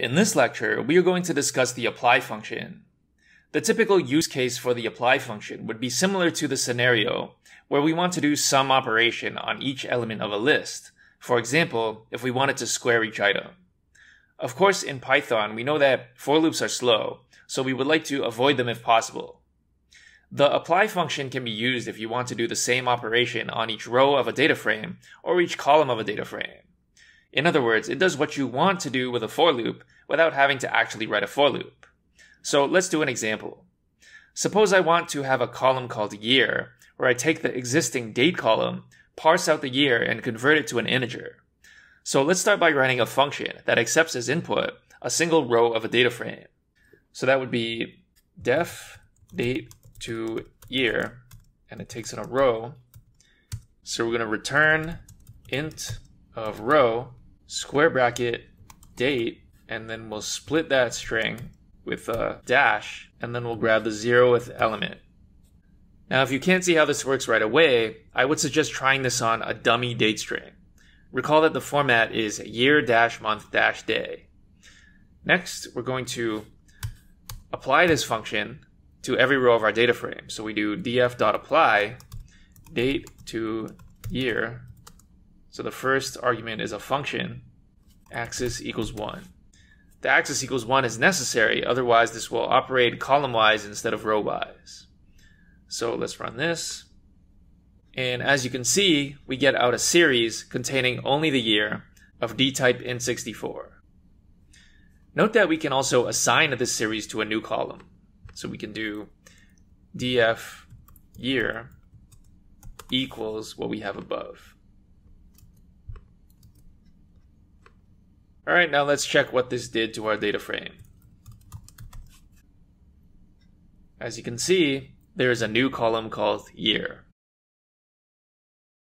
In this lecture, we are going to discuss the apply function. The typical use case for the apply function would be similar to the scenario where we want to do some operation on each element of a list. For example, if we wanted to square each item. Of course, in Python, we know that for loops are slow, so we would like to avoid them if possible. The apply function can be used if you want to do the same operation on each row of a data frame or each column of a data frame. In other words, it does what you want to do with a for loop without having to actually write a for loop. So let's do an example. Suppose I want to have a column called year, where I take the existing date column, parse out the year, and convert it to an integer. So let's start by writing a function that accepts as input a single row of a data frame. So that would be def date to year, and it takes in a row. So we're going to return int of row, square bracket, date, and then we'll split that string with a dash, and then we'll grab the 0th element. Now, if you can't see how this works right away, I would suggest trying this on a dummy date string. Recall that the format is year-month-day. Next, we're going to apply this function to every row of our data frame. So we do df.apply date to year. So the first argument is a function, axis equals 1. The axis equals 1 is necessary, otherwise this will operate column-wise instead of row-wise. So let's run this. And as you can see, we get out a series containing only the year of D type int64. Note that we can also assign this series to a new column. So we can do df year equals what we have above. All right, now let's check what this did to our data frame. As you can see, there is a new column called year.